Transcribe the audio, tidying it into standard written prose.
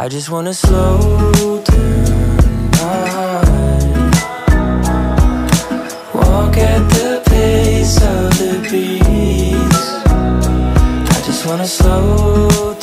I just wanna slow down my life, walk at the pace of the beast. I just wanna slow down.